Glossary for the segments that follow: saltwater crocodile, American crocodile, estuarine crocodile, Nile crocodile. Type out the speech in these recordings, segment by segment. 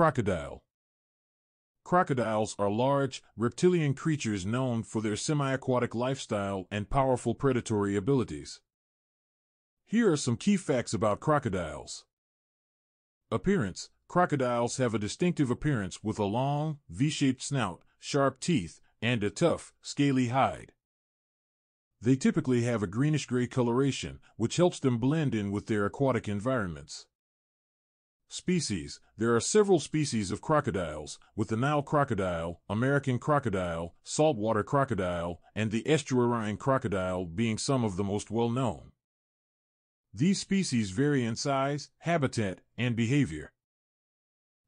Crocodile. Crocodiles are large, reptilian creatures known for their semi-aquatic lifestyle and powerful predatory abilities. Here are some key facts about crocodiles. Appearance. Crocodiles have a distinctive appearance with a long, V-shaped snout, sharp teeth, and a tough, scaly hide. They typically have a greenish-gray coloration, which helps them blend in with their aquatic environments. Species. There are several species of crocodiles, with the Nile crocodile, American crocodile, saltwater crocodile, and the estuarine crocodile being some of the most well-known. These species vary in size, habitat, and behavior.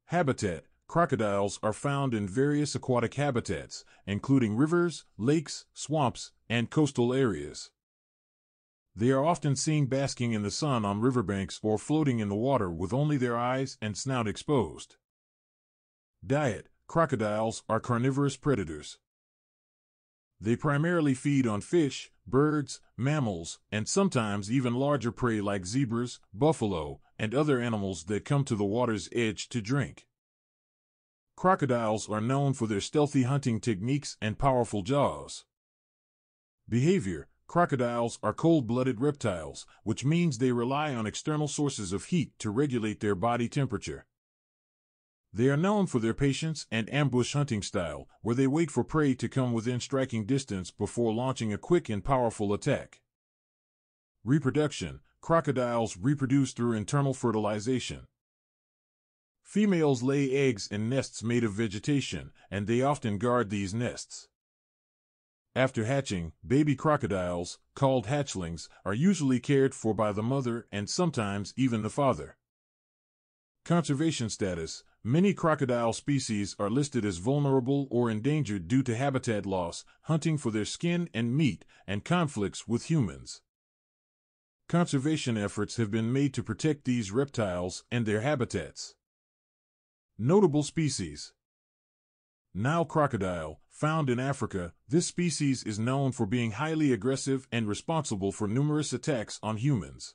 Habitat. Crocodiles are found in various aquatic habitats, including rivers, lakes, swamps, and coastal areas. They are often seen basking in the sun on riverbanks or floating in the water with only their eyes and snout exposed. Diet. Crocodiles are carnivorous predators. They primarily feed on fish, birds, mammals, and sometimes even larger prey like zebras, buffalo, and other animals that come to the water's edge to drink. Crocodiles are known for their stealthy hunting techniques and powerful jaws. Behavior. Crocodiles are cold-blooded reptiles, which means they rely on external sources of heat to regulate their body temperature. They are known for their patience and ambush hunting style, where they wait for prey to come within striking distance before launching a quick and powerful attack. Reproduction. Crocodiles reproduce through internal fertilization. Females lay eggs in nests made of vegetation, and they often guard these nests. After hatching, baby crocodiles, called hatchlings, are usually cared for by the mother and sometimes even the father. Conservation status. Many crocodile species are listed as vulnerable or endangered due to habitat loss, hunting for their skin and meat, and conflicts with humans. Conservation efforts have been made to protect these reptiles and their habitats. Notable species. Nile crocodile, found in Africa, this species is known for being highly aggressive and responsible for numerous attacks on humans.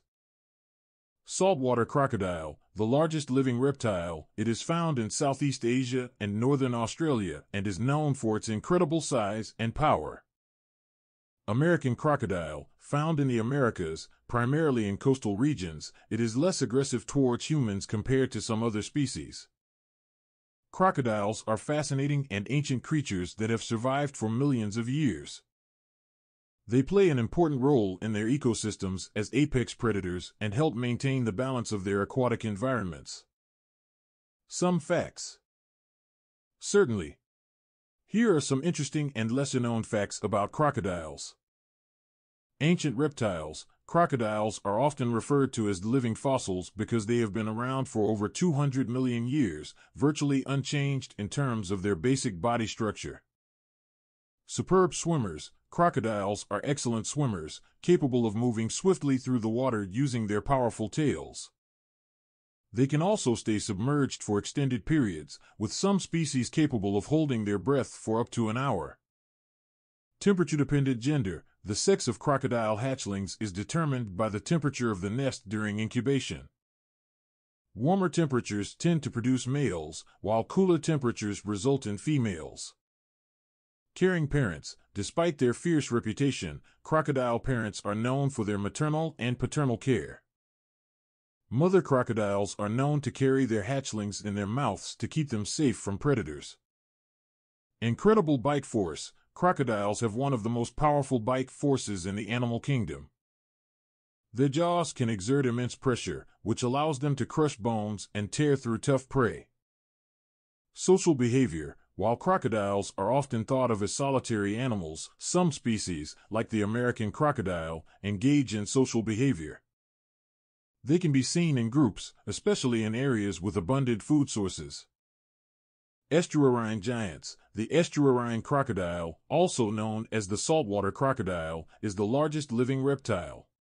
Saltwater crocodile, the largest living reptile, it is found in Southeast Asia and northern Australia and is known for its incredible size and power. American crocodile, found in the Americas, primarily in coastal regions, it is less aggressive towards humans compared to some other species. Crocodiles are fascinating and ancient creatures that have survived for millions of years. They play an important role in their ecosystems as apex predators and help maintain the balance of their aquatic environments. Some facts. Certainly. Here are some interesting and lesser-known facts about crocodiles. Ancient reptiles. Crocodiles are often referred to as living fossils because they have been around for over 200 million years, virtually unchanged in terms of their basic body structure. Superb swimmers. Crocodiles are excellent swimmers, capable of moving swiftly through the water using their powerful tails. They can also stay submerged for extended periods, with some species capable of holding their breath for up to an hour. Temperature-dependent gender. The sex of crocodile hatchlings is determined by the temperature of the nest during incubation. Warmer temperatures tend to produce males, while cooler temperatures result in females. Caring parents. Despite their fierce reputation, crocodile parents are known for their maternal and paternal care. Mother crocodiles are known to carry their hatchlings in their mouths to keep them safe from predators. Incredible bite force. Crocodiles have one of the most powerful bite forces in the animal kingdom. Their jaws can exert immense pressure, which allows them to crush bones and tear through tough prey. Social behavior. While crocodiles are often thought of as solitary animals, some species, like the American crocodile, engage in social behavior. They can be seen in groups, especially in areas with abundant food sources. Estuarine giants. The estuarine crocodile, also known as the saltwater crocodile, is the largest living reptile.